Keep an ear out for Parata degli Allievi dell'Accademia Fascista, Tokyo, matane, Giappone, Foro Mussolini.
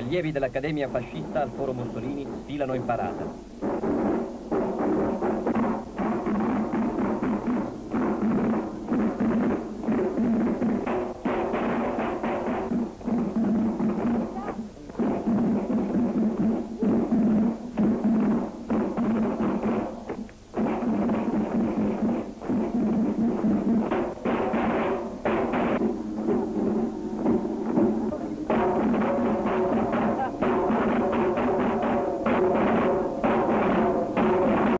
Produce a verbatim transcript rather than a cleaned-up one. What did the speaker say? Gli allievi dell'Accademia Fascista al Foro Mussolini sfilano in parata.